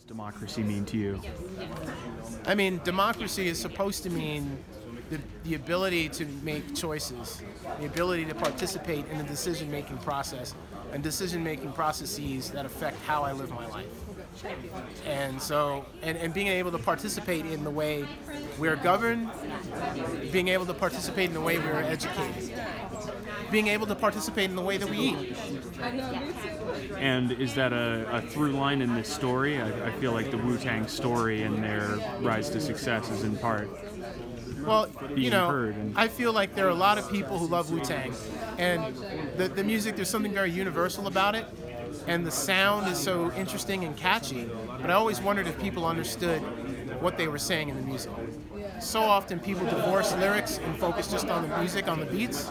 does democracy mean to you? I mean, democracy is supposed to mean the ability to make choices, the ability to participate in the decision-making process and decision-making processes that affect how I live my life. And so, and being able to participate in the way we're governed, being able to participate in the way we're educated, being able to participate in the way that we eat. And is that a through line in this story? I feel like the Wu-Tang story and their rise to success is in part. Well, you know, I feel like there are a lot of people who love Wu-Tang, and the music, there's something very universal about it, and the sound is so interesting and catchy, but I always wondered if people understood what they were saying in the music. So often people divorce lyrics and focus just on the music, on the beats.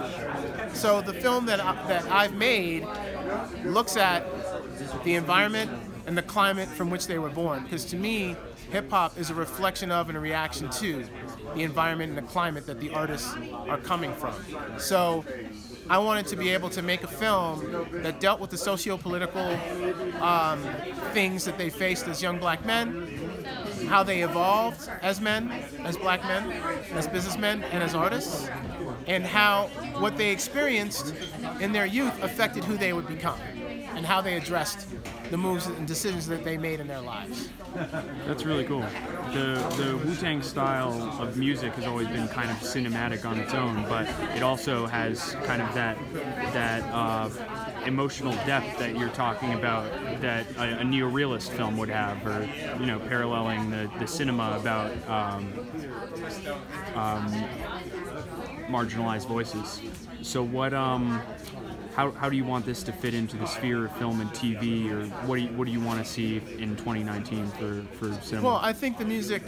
So the film that I've made looks at the environment and the climate from which they were born, because to me, hip-hop is a reflection of and a reaction to the environment and the climate that the artists are coming from. So I wanted to be able to make a film that dealt with the socio-political things that they faced as young black men, how they evolved as men, as black men, as businessmen, and as artists, and how what they experienced in their youth affected who they would become, and how they addressed the moves and decisions that they made in their lives. That's really cool. The Wu-Tang style of music has always been kind of cinematic on its own, but it also has kind of that emotional depth that you're talking about that a neorealist film would have, or, you know, paralleling the cinema about marginalized voices. So what? How do you want this to fit into the sphere of film and TV, or what do you want to see in 2019 for cinema? Well, I think the music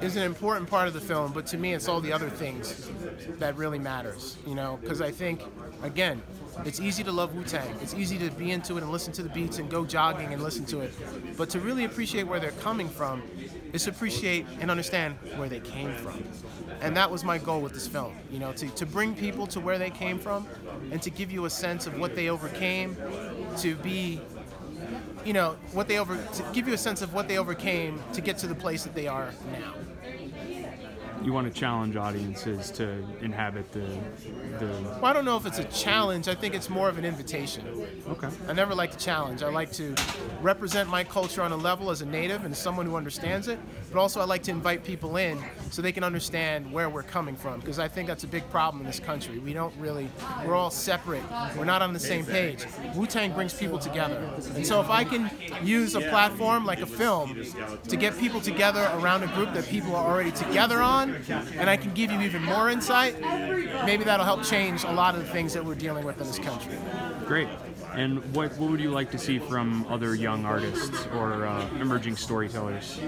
is an important part of the film, but to me it's all the other things that really matters, you know, because I think, again, it's easy to love Wu-Tang, it's easy to be into it and listen to the beats and go jogging and listen to it, but to really appreciate where they're coming from is to appreciate and understand where they came from. And that was my goal with this film, you know, to bring people to where they came from and to give you a sense of what they overcame, to be, you know, to give you a sense of what they overcame to get to the place that they are now. You want to challenge audiences to inhabit the... Well, I don't know if it's a challenge. I think it's more of an invitation. Okay. I never like to challenge. I like to represent my culture on a level as a native and someone who understands it, but also I like to invite people in so they can understand where we're coming from, because I think that's a big problem in this country. We don't really... We're all separate. We're not on the same page. Wu-Tang brings people together. And so if I can use a platform like a film to get people together around a group that people are already together on, and I can give you even more insight, maybe that'll help change a lot of the things that we're dealing with in this country. Great. And what would you like to see from other young artists or emerging storytellers?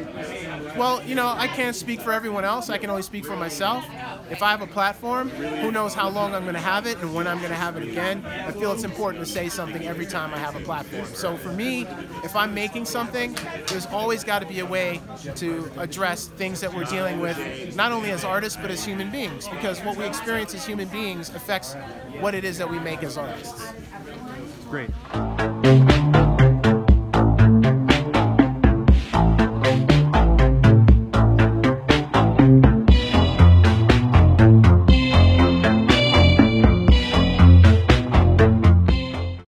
Well, you know, I can't speak for everyone else. I can only speak for myself. If I have a platform, who knows how long I'm going to have it and when I'm going to have it again. I feel it's important to say something every time I have a platform. So for me, if I'm making something, there's always got to be a way to address things that we're dealing with, not only as artists, but as human beings, because what we experience as human beings affects what it is that we make as artists. Great.